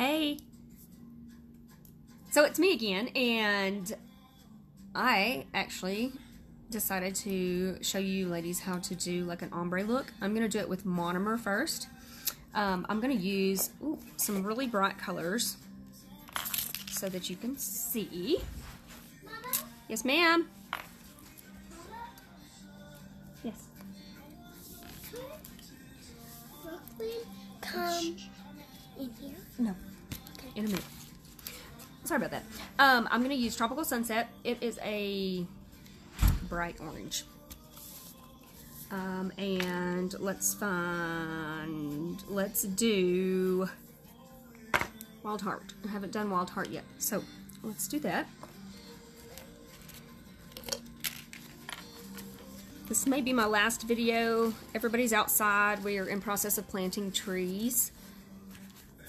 Hey! So it's me again, and I actually decided to show you ladies how to do like an ombre look. I'm going to do it with monomer first. I'm going to use some really bright colors so that you can see. Mama? Yes, ma'am. Yes. Brooklyn, come in here. No, okay. In a minute. Sorry about that. I'm going to use Tropical Sunset. It is a bright orange. And let's do Wild Heart. I haven't done Wild Heart yet, so let's do that. This may be my last video. Everybody's outside. We are in process of planting trees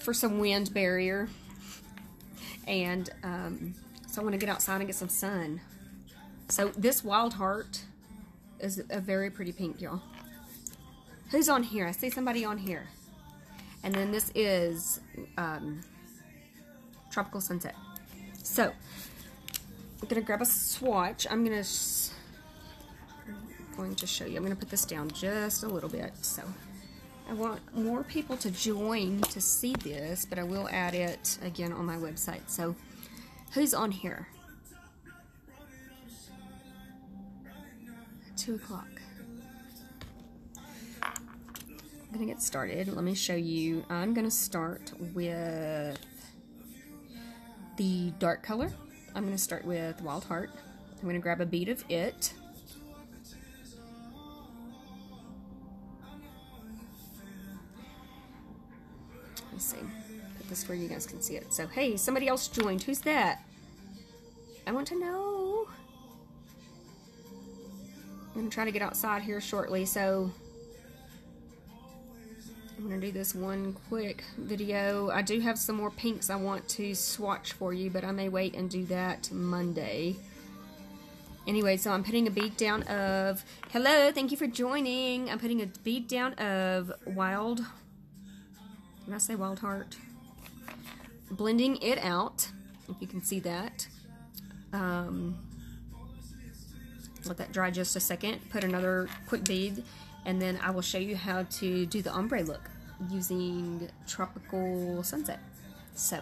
for some wind barrier. And so I want to get outside and get some sun. So this Wild Heart is a very pretty pink, y'all. Who's on here? I see somebody on here. And then this is Tropical Sunset. So I'm gonna grab a swatch. I'm going to show you. I'm gonna put this down just a little bit. So I want more people to join to see this, but I will add it again on my website. So who's on here? 2 o'clock. I'm gonna get started. Let me show you. I'm gonna start with the dark color. I'm gonna start with Wild Heart. I'm gonna grab a bead of it. Let's see. Put this where you guys can see it. So hey, somebody else joined. Who's that? I want to know. I'm going to try to get outside here shortly, so I'm going to do this one quick video. I do have some more pinks I want to swatch for you, but I may wait and do that Monday. Anyway, so I'm putting a bead down of... Hello, thank you for joining. I'm putting a bead down of Wild... Did I say Wild Heart? Blending it out, if you can see that. Let that dry just a second, put another quick bead, and then I will show you how to do the ombre look using Tropical Sunset. So,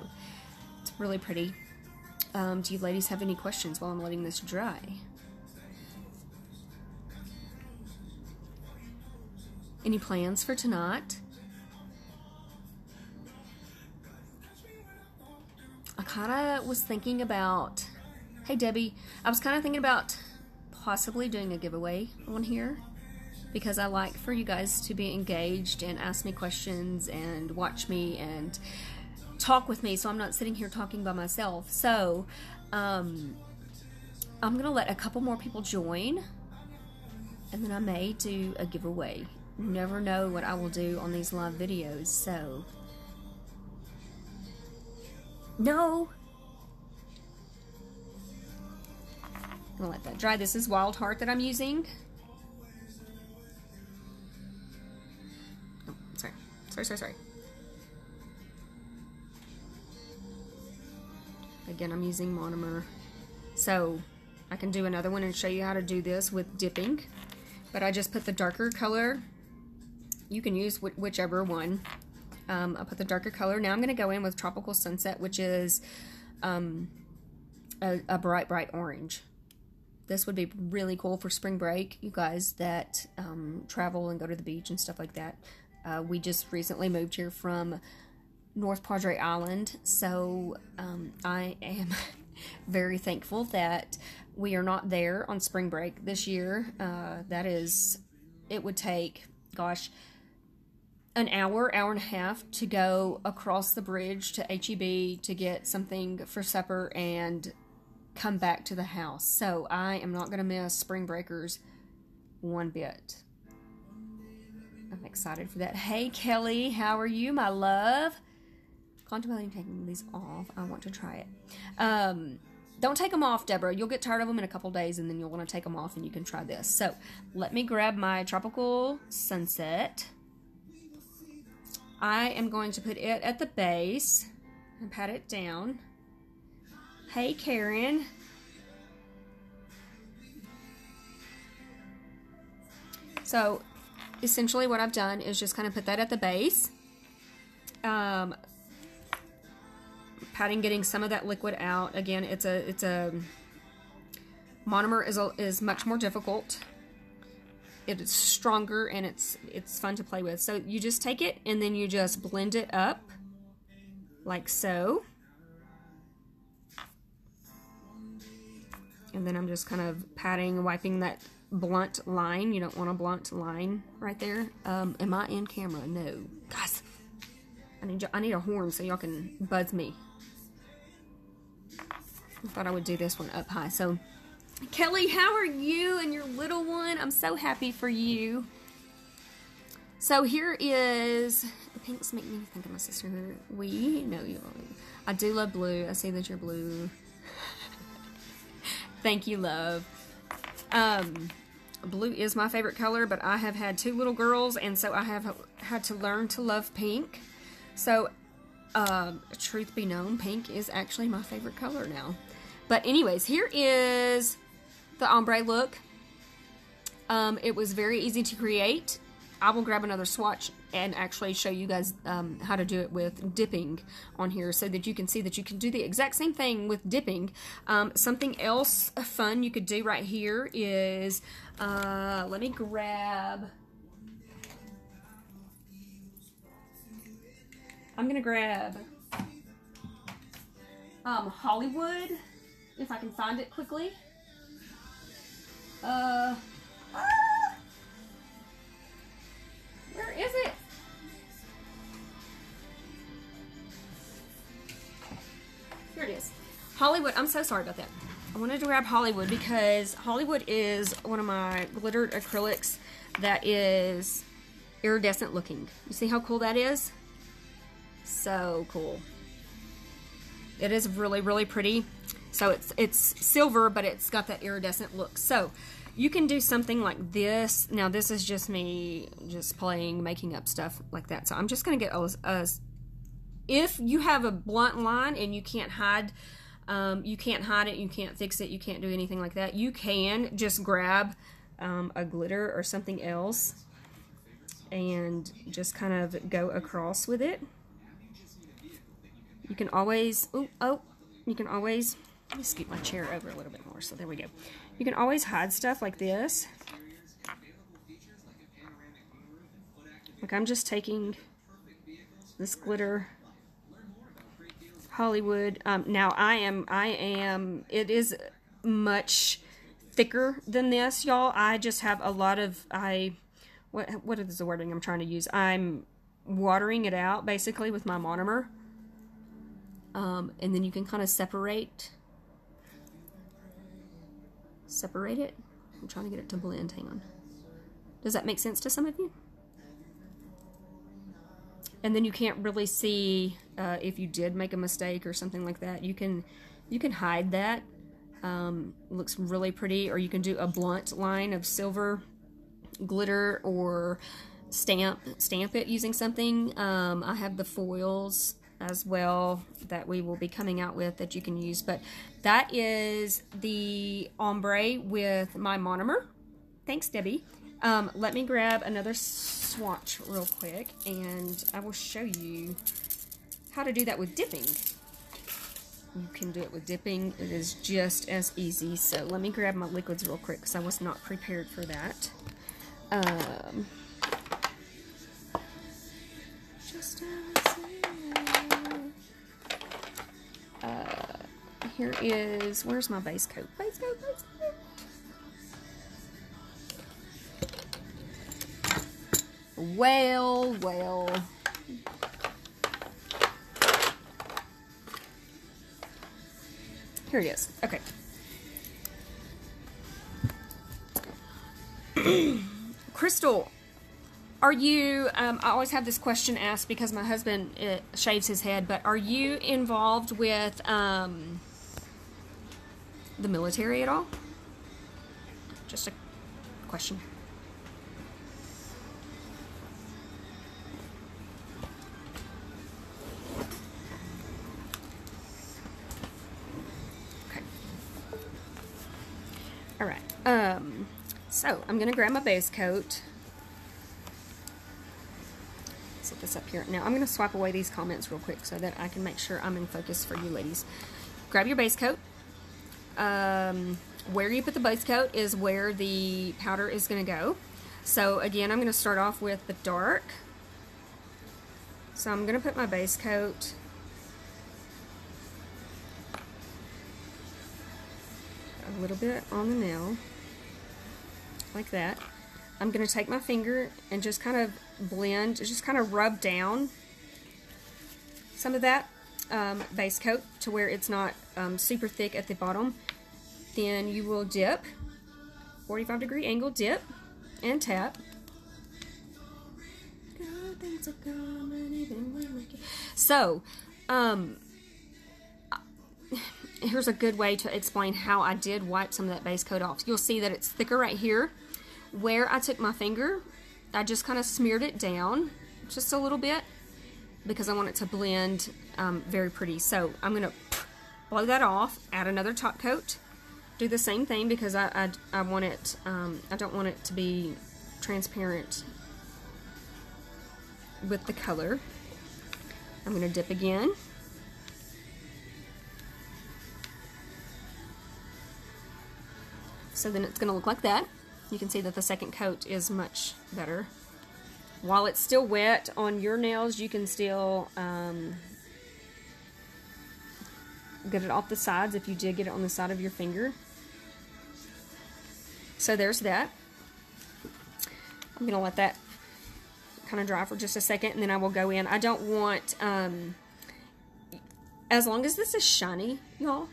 it's really pretty. Do you ladies have any questions while I'm letting this dry? Any plans for tonight? I kind of was thinking about, hey Debbie, I was kind of thinking about possibly doing a giveaway on here because I like for you guys to be engaged and ask me questions and watch me and talk with me, so I'm not sitting here talking by myself. So I'm gonna let a couple more people join and then I may do a giveaway. You never know what I will do on these live videos, so no. I'm gonna let that dry. This is Wild Heart that I'm using. Oh, sorry. Sorry. Again, I'm using monomer. So I can do another one and show you how to do this with dipping. But I just put the darker color. You can use whichever one. I put the darker color. Now I'm gonna go in with Tropical Sunset, which is a bright orange. This would be really cool for spring break, you guys that travel and go to the beach and stuff like that. We just recently moved here from North Padre Island, so I am very thankful that we are not there on spring break this year. It would take, gosh, an hour and a half to go across the bridge to HEB to get something for supper and come back to the house. So I am not gonna miss spring breakers one bit. I'm excited for that. Hey Kelly, how are you, my love? Contemplating taking these off. I want to try it. Don't take them off, Deborah. You'll get tired of them in a couple days and then you'll want to take them off and you can try this. So let me grab my Tropical Sunset. I am going to put it at the base and pat it down. Hey, Karen. So essentially what I've done is just kind of put that at the base. Patting, getting some of that liquid out. Again, it's a monomer is much more difficult. It is stronger and it's fun to play with. So you just take it and then you just blend it up like so. And then I'm just kind of patting, wiping that blunt line. You don't want a blunt line right there. Am I in camera? No. Guys, I need a horn so y'all can buzz me. I thought I would do this one up high. So, Kelly, how are you and your little one? I'm so happy for you. So here is, the pinks make me think of my sister. We know you. I do love blue. I see that you're blue. Thank you, love. Blue is my favorite color, but I have had two little girls, and so I have had to learn to love pink. So, truth be known, pink is actually my favorite color now. But anyways, here is the ombre look. It was very easy to create. I will grab another swatch and actually show you guys how to do it with dipping on here so that you can see that you can do the exact same thing with dipping. Something else fun you could do right here is, let me grab, I'm going to grab Hollywood. If I can find it quickly. Where is it? Here it is. Hollywood. I'm so sorry about that. I wanted to grab Hollywood because Hollywood is one of my glittered acrylics that is iridescent looking. You see how cool that is? So cool. It is really, really pretty. So it's silver, but it's got that iridescent look. So you can do something like this. Now this is just me just playing, making up stuff like that. So I'm just going to get a, if you have a blunt line and you can't hide it, you can't fix it, you can't do anything like that. You can just grab a glitter or something else and just kind of go across with it. You can always, you can always, let me scoot my chair over a little bit more. So there we go. You can always hide stuff like this. Like I'm just taking this glitter, Hollywood. Now I am, it is much thicker than this, y'all. I just have a lot of, what is the wording I'm trying to use? I'm watering it out basically with my monomer. And then you can kind of separate it. I'm trying to get it to blend. Hang on. Does that make sense to some of you? And then you can't really see if you did make a mistake or something like that. You can hide that. Looks really pretty. Or you can do a blunt line of silver glitter or stamp it using something. I have the foils as well that we will be coming out with that you can use, but that is the ombre with my monomer. Thanks, Debbie. Let me grab another swatch real quick and I will show you how to do that with dipping. You can do it with dipping. It is just as easy. So let me grab my liquids real quick because I was not prepared for that. Here is, where's my base coat? Base coat, base coat. Well, well. Here it is. Okay. Crystal, are you, I always have this question asked because my husband shaves his head, but are you involved with, the military at all? Just a question. All right, so I'm gonna grab my base coat. Set this up here. Now I'm gonna swipe away these comments real quick so that I can make sure I'm in focus for you ladies. Grab your base coat. Where you put the base coat is where the powder is gonna go. So again, I'm gonna start off with the dark. So I'm gonna put my base coat a little bit on the nail, like that. I'm gonna take my finger and just kind of blend, just kind of rub down some of that base coat to where it's not super thick at the bottom. Then you will dip, 45-degree angle dip, and tap. So, here's a good way to explain how I did wipe some of that base coat off. You'll see that it's thicker right here. Where I took my finger, I just kind of smeared it down just a little bit because I want it to blend very pretty. So I'm going to blow that off, add another top coat, do the same thing because I want it, I don't want it to be transparent with the color. I'm going to dip again. So then it's going to look like that. You can see that the second coat is much better. While it's still wet on your nails, you can still get it off the sides if you did get it on the side of your finger. So there's that. I'm going to let that kind of dry for just a second, and then I will go in. I don't want, as long as this is shiny, y'all,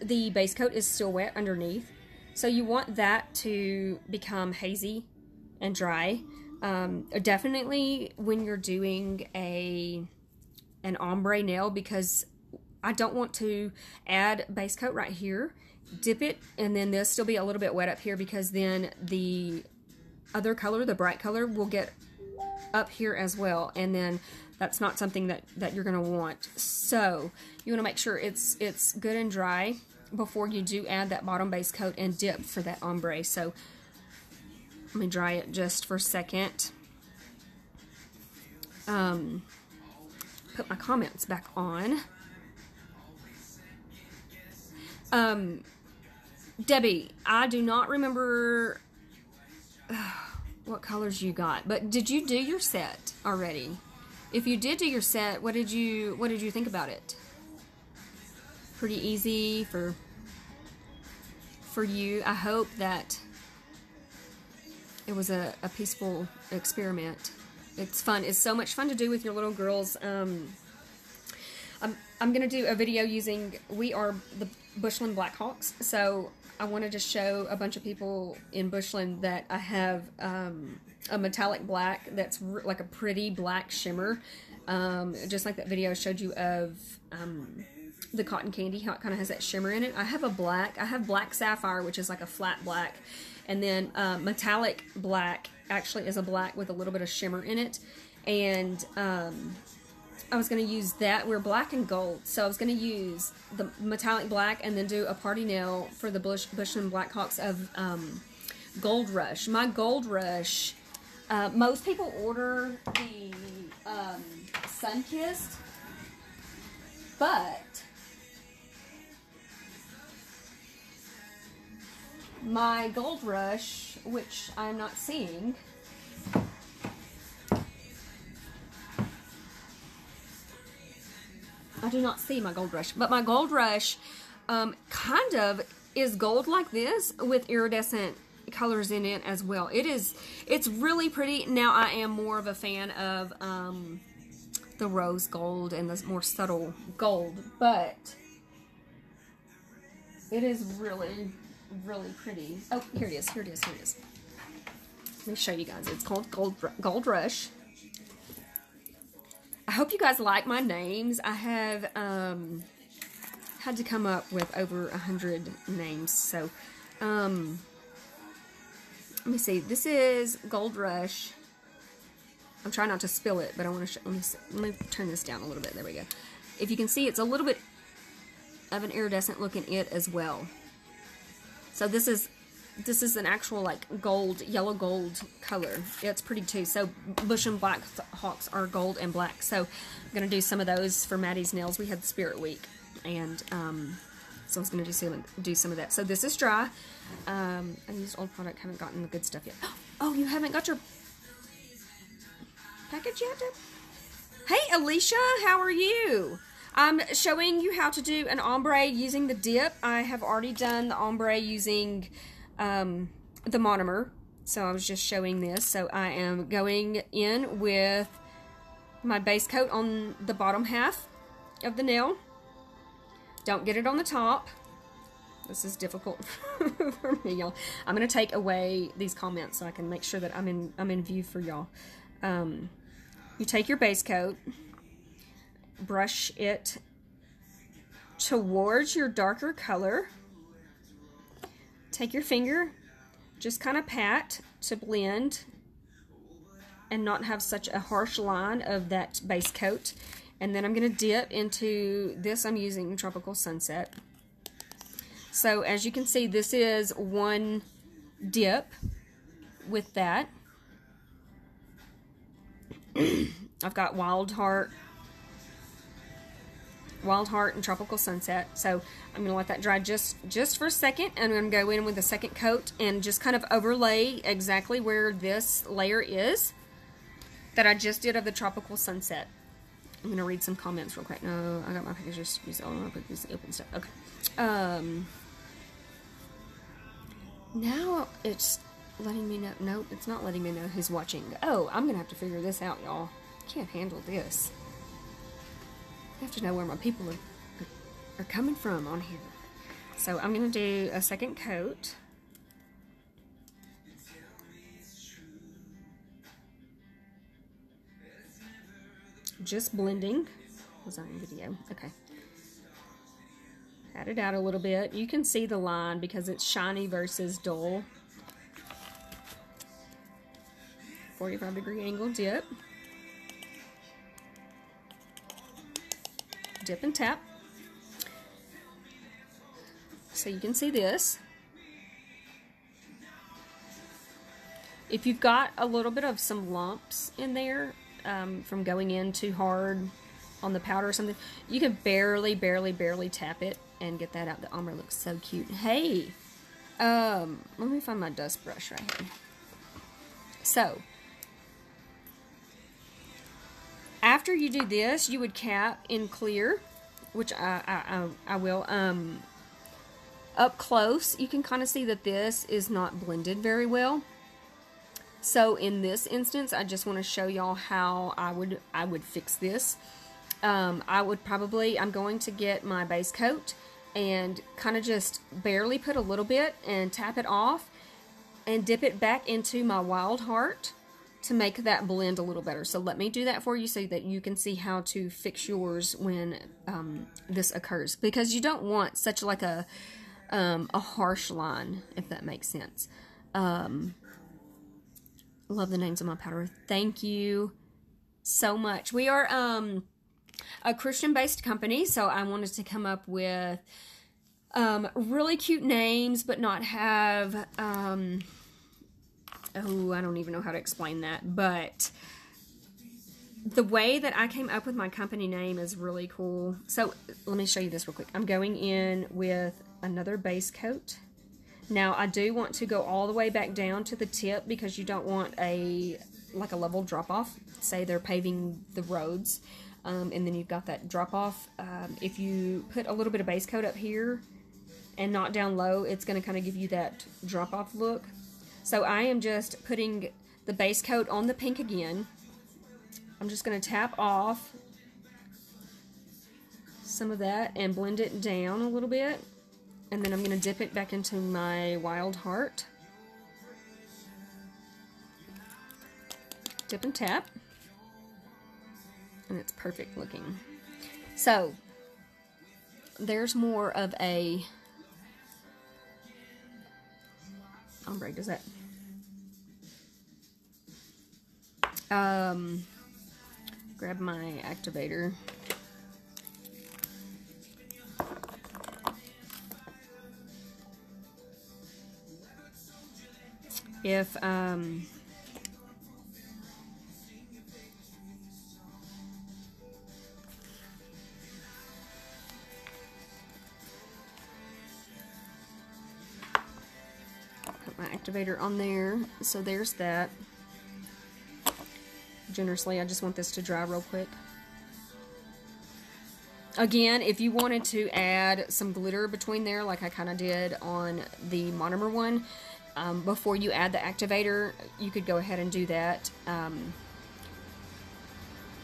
the base coat is still wet underneath. So you want that to become hazy and dry. Definitely when you're doing an ombre nail, because I don't want to add base coat right here, dip it, and then there'll still be a little bit wet up here because then the other color, the bright color, will get up here as well, and then that's not something that you're gonna want. So you wanna make sure it's good and dry before you do add that bottom base coat and dip for that ombre. So let me dry it just for a second. Put my comments back on. Debbie, I do not remember what colors you got, but did you do your set already? If you did do your set, what did you think about it? Pretty easy for you. I hope that it was a peaceful experiment. It's fun. It's so much fun to do with your little girls. I'm gonna do a video using, we are the Bushland Blackhawks, so I wanted to show a bunch of people in Bushland that I have a metallic black that's like a pretty black shimmer, just like that video I showed you of the cotton candy, how it kind of has that shimmer in it. I have black sapphire, which is like a flat black, and then metallic black actually is a black with a little bit of shimmer in it, and I was going to use that. We're black and gold, so I was going to use the metallic black and then do a party nail for the Bushland Blackhawks of Gold Rush. My Gold Rush, most people order the Sunkist, but my Gold Rush, which I'm not seeing, I do not see my Gold Rush, but my Gold Rush kind of is gold like this with iridescent colors in it as well. It's really pretty. Now I am more of a fan of the rose gold and the more subtle gold, but it is really, really pretty. Oh, here it is. Let me show you guys. It's called Gold Rush. I hope you guys like my names. I have had to come up with over 100 names, so let me see. This is Gold Rush. I'm trying not to spill it, but I want to show. Let me turn this down a little bit. There we go. If you can see, it's a little bit of an iridescent look in it as well. So this is This is an actual, like, gold, yellow gold color. It's pretty, too. So, Bushland Blackhawks are gold and black. So, I'm going to do some of those for Maddie's nails. We had the Spirit Week. And, so I was going to do some of that. So, this is dry. I used old product. Haven't gotten the good stuff yet. Oh, you haven't got your package yet? Hey, Alicia. How are you? I'm showing you how to do an ombre using the dip. I have already done the ombre using the monomer, so I was just showing this. So I am going in with my base coat on the bottom half of the nail. Don't get it on the top. This is difficult for me, y'all. I'm gonna take away these comments so I can make sure that I'm in view for y'all. You take your base coat, brush it towards your darker color. Take your finger, just kind of pat to blend and not have such a harsh line of that base coat. And then I'm going to dip into this. I'm using Tropical Sunset. So as you can see, this is one dip with that. I've got Wild Heart and Tropical Sunset. So I'm gonna let that dry just for a second, and I'm gonna go in with a second coat and just kind of overlay exactly where this layer is that I just did of the Tropical Sunset. I'm gonna read some comments real quick. No, I got my packages. Oh, I put this open stuff. Okay. Now it's letting me know. Nope, it's not letting me know who's watching. Oh, I'm gonna have to figure this out, y'all. Can't handle this. I have to know where my people are coming from on here. So I'm going to do a second coat. Just blending. Was that in video? Okay. Pat it out a little bit. You can see the line because it's shiny versus dull. 45-degree angle dip. Dip and tap. So you can see this. If you've got a little bit of some lumps in there from going in too hard on the powder or something, you can barely tap it and get that out. The ombre looks so cute. Hey, let me find my dust brush right here. So after you do this, you would cap in clear, which I will. Up close, you can kind of see that this is not blended very well. So in this instance, I just want to show y'all how I would fix this. I'm going to get my base coat and kind of just barely put a little bit and tap it off and dip it back into my Wild Heart to make that blend a little better. So let me do that for you so that you can see how to fix yours when this occurs, because you don't want such like a harsh line, if that makes sense. Love the names of my powder. Thank you so much. We are a Christian-based company, so I wanted to come up with really cute names, but not have oh, I don't even know how to explain that, but the way that I came up with my company name is really cool. So let me show you this real quick. I'm going in with another base coat. Now I do want to go all the way back down to the tip because you don't want a level drop off. Say they're paving the roads, and then you've got that drop off. If you put a little bit of base coat up here and not down low, it's going to kind of give you that drop off look. So I am just putting the base coat on the pink again. I'm just going to tap off some of that and blend it down a little bit. And then I'm going to dip it back into my Wild Heart. Dip and tap. And it's perfect looking. So there's more of a ombre. Does that grab my activator? if put my activator on there. So there's that. Generously, I just want this to dry real quick. Again, if you wanted to add some glitter between there, like I kind of did on the monomer one, before you add the activator, you could go ahead and do that.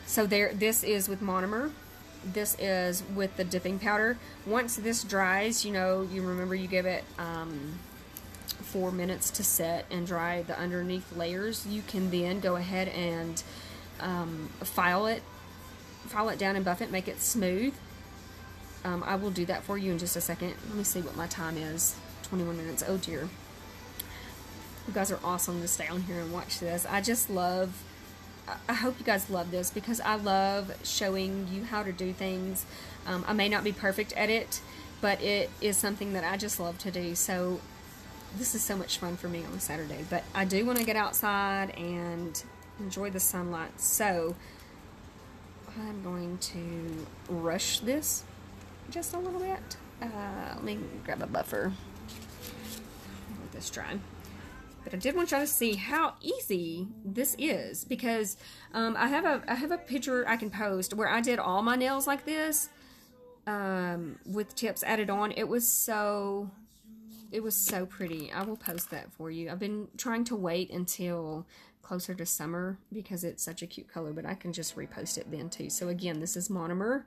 So there, this is with monomer. This is with the dipping powder. Once this dries, you know, you remember you give it 4 minutes to set and dry the underneath layers. You can then go ahead and file it down and buff it, make it smooth. I will do that for you in just a second. Let me see what my time is. 21 minutes. Oh dear. You guys are awesome to stay on here and watch this. I just love, I hope you guys love this because I love showing you how to do things. I may not be perfect at it, but it is something that I just love to do. So this is so much fun for me on a Saturday, but I do want to get outside and enjoy the sunlight. So I'm going to rush this just a little bit. Let me grab a buffer. Let this dry. But I did want y'all to see how easy this is because I have a picture I can post where I did all my nails like this with tips added on. It was so pretty. I will post that for you. I've been trying to wait until closer to summer because it's such a cute color, but I can just repost it then too. So again, this is monomer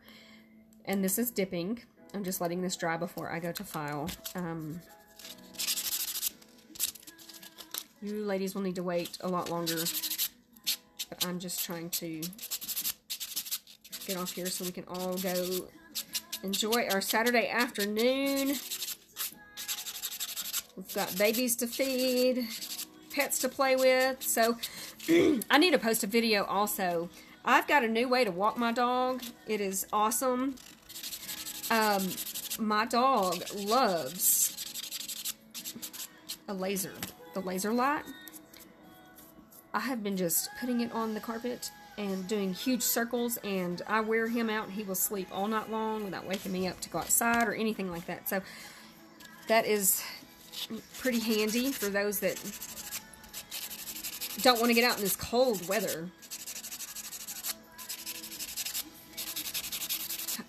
and this is dipping. I'm just letting this dry before I go to file. You ladies will need to wait a lot longer, but I'm just trying to get off here so we can all go enjoy our Saturday afternoon. We've got babies to feed, pets to play with, so I need to post a video also. I've got a new way to walk my dog. It is awesome. My dog loves a laser, the laser light. I have been just putting it on the carpet and doing huge circles, and I wear him out and he will sleep all night long without waking me up to go outside or anything like that. So that is pretty handy for those that don't want to get out in this cold weather.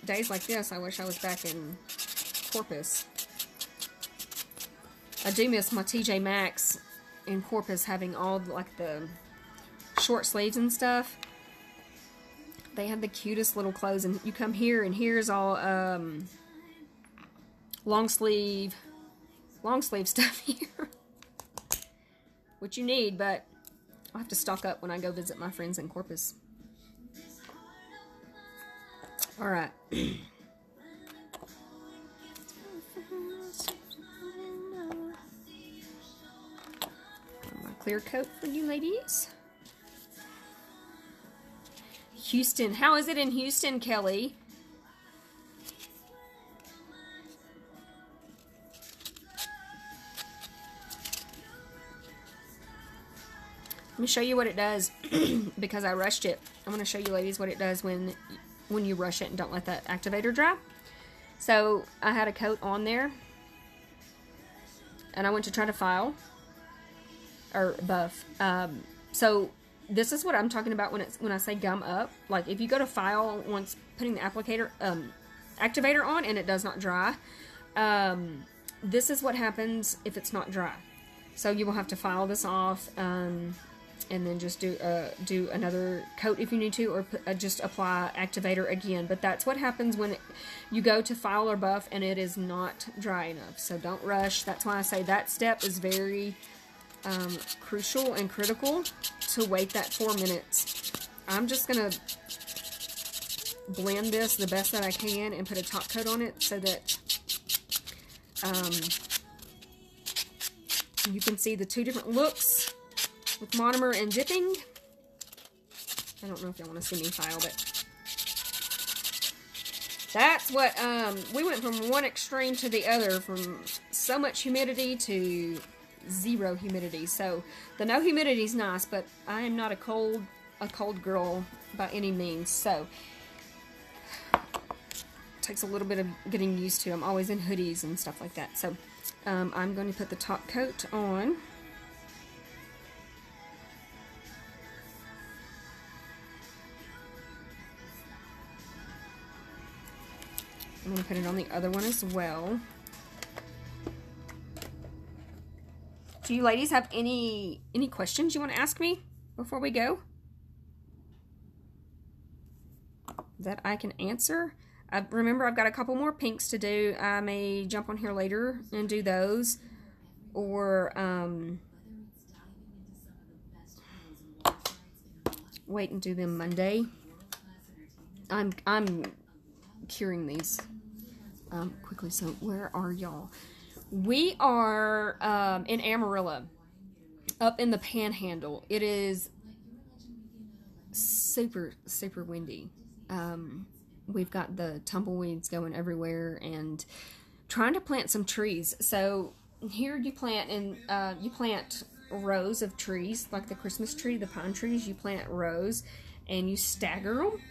Days like this, I wish I was back in Corpus. I do miss my TJ Maxx in Corpus having all like the short sleeves and stuff. They have the cutest little clothes, and you come here and here's all long sleeve stuff here, which you need, but I'll have to stock up when I go visit my friends in Corpus. All right. My clear coat for you ladies. Houston, how is it in Houston, Kelly? Let me show you what it does because I rushed it. I'm going to show you ladies what it does when you rush it and don't let that activator dry. So I had a coat on there and I went to try to file or buff. So this is what I'm talking about when I say gum up. Like if you go to file once putting the applicator activator on and it does not dry, this is what happens if it's not dry. So you will have to file this off. And then just do another coat if you need to, or just apply activator again. But that's what happens when you go to file or buff and it is not dry enough. So don't rush. That's why I say that step is very crucial and critical to wait that 4 minutes. I'm just going to blend this the best that I can and put a top coat on it so that you can see the two different looks with monomer and dipping. I don't know if y'all want to see me file, but that's what, we went from one extreme to the other, from so much humidity to zero humidity. So the no humidity is nice, but I am not a cold girl by any means. So it takes a little bit of getting used to. I'm always in hoodies and stuff like that. So I'm going to put the top coat on. I'm going to put it on the other one as well. Do you ladies have any questions you want to ask me before we go that I can answer? Remember, I've got a couple more pinks to do. I may jump on here later and do those, or wait and do them Monday. I'm curing these quickly. So where are y'all? We are in Amarillo, up in the Panhandle. It is super, super windy. We've got the tumbleweeds going everywhere and trying to plant some trees. So here you plant, and you plant rows of trees, like the Christmas tree, the pine trees. You plant rows and you stagger them,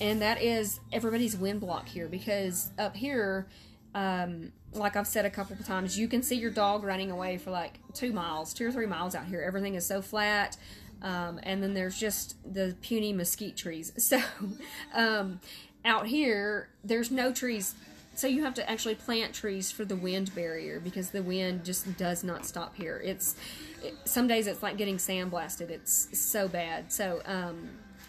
and that is everybody's wind block here, because up here, like I've said a couple of times, you can see your dog running away for like 2 miles, 2 or 3 miles out here. Everything is so flat. And then there's just the puny mesquite trees. So out here, there's no trees. So you have to actually plant trees for the wind barrier, because the wind just does not stop here. Some days it's like getting sandblasted. It's so bad. So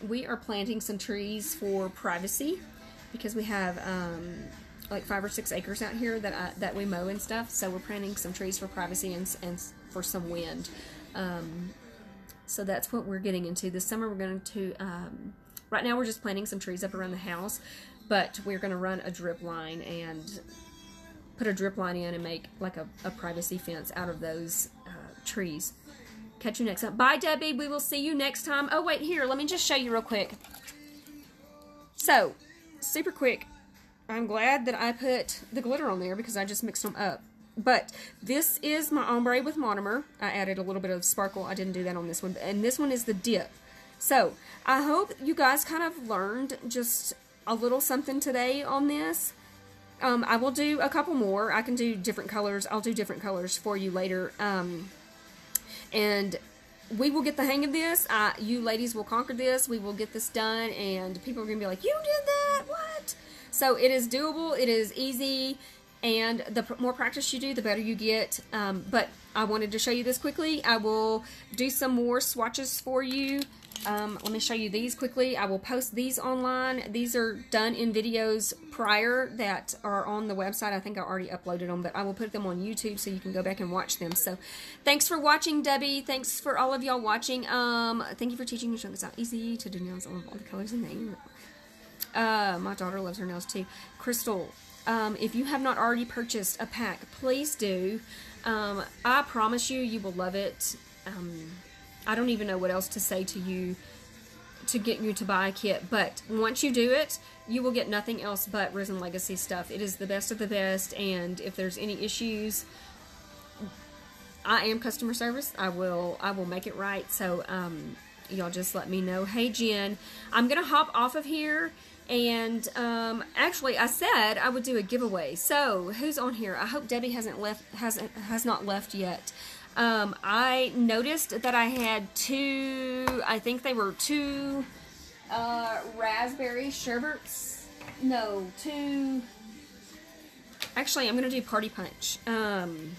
we are planting some trees for privacy, because we have like 5 or 6 acres out here that we mow and stuff. So we're planting some trees for privacy and for some wind. So that's what we're getting into this summer. We're going to, right now we're just planting some trees up around the house, but we're going to run a drip line and put a drip line in and make like a privacy fence out of those trees. Catch you next time. Bye, Debbie. We will see you next time. Oh, wait, here. Let me just show you real quick. So, super quick. I'm glad that I put the glitter on there, because I just mixed them up. But this is my ombre with Monomer. I added a little bit of sparkle. I didn't do that on this one. And this one is the dip. So I hope you guys kind of learned just a little something today on this. I will do a couple more. I can do different colors. I'll do different colors for you later. And we will get the hang of this. You ladies will conquer this. We will get this done. And people are going to be like, you did that? What? So it is doable. It is easy. And the more practice you do, the better you get. But I wanted to show you this quickly. I will do some more swatches for you. Let me show you these quickly. I will post these online. These are done in videos prior that are on the website. I think I already uploaded them, but I will put them on YouTube so you can go back and watch them. So thanks for watching, Debbie. Thanks for all of y'all watching. Thank you for teaching me. It's not easy to do nails. I love all the colors in there. My daughter loves her nails too. Crystal. If you have not already purchased a pack, please do. I promise you, you will love it. I don't even know what else to say to you to get you to buy a kit, but once you do it, you will get nothing else but Risen Legacy stuff. It is the best of the best, and if there's any issues, I am customer service. I will make it right, so y'all just let me know. Hey, Jen, I'm going to hop off of here. And actually, I said I would do a giveaway. So who's on here? I hope Debbie has not left yet. I noticed that I had two. I think they were two raspberry sherbets. No, two. Actually, I'm gonna do party punch. I'm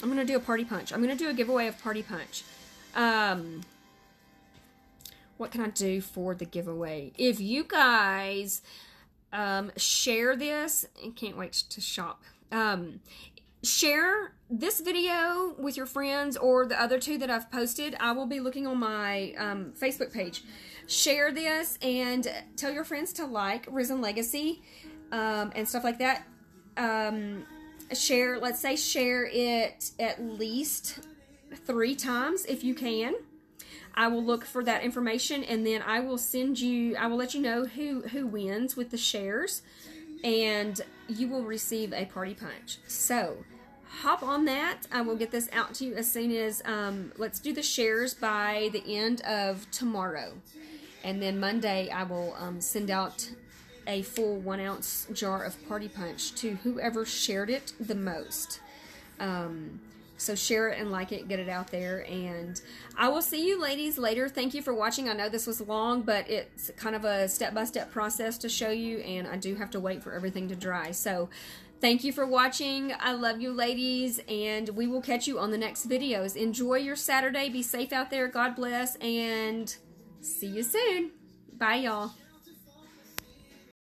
gonna do a party punch. I'm gonna do a giveaway of party punch. What can I do for the giveaway? If you guys share this, I can't wait to shop. Share this video with your friends or the other two that I've posted. I will be looking on my Facebook page. Share this and tell your friends to like Risen Legacy and stuff like that. Share, let's say share it at least 3 times if you can. I will look for that information, and then I will send you, I will let you know who wins with the shares, and you will receive a party punch. So hop on that. I will get this out to you as soon as, let's do the shares by the end of tomorrow. And then Monday I will send out a full 1 ounce jar of party punch to whoever shared it the most. So share it and like it, get it out there, and I will see you ladies later. Thank you for watching. I know this was long, but it's kind of a step-by-step process to show you, and I do have to wait for everything to dry. So thank you for watching. I love you ladies, and we will catch you on the next videos. Enjoy your Saturday. Be safe out there. God bless, and see you soon. Bye, y'all.